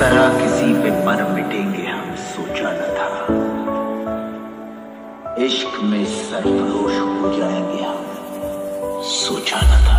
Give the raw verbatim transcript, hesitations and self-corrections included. तरह किसी पे मर मिटेंगे हम सोचा न था, इश्क में सरफरोश हो जाएंगे हम सोचा न था।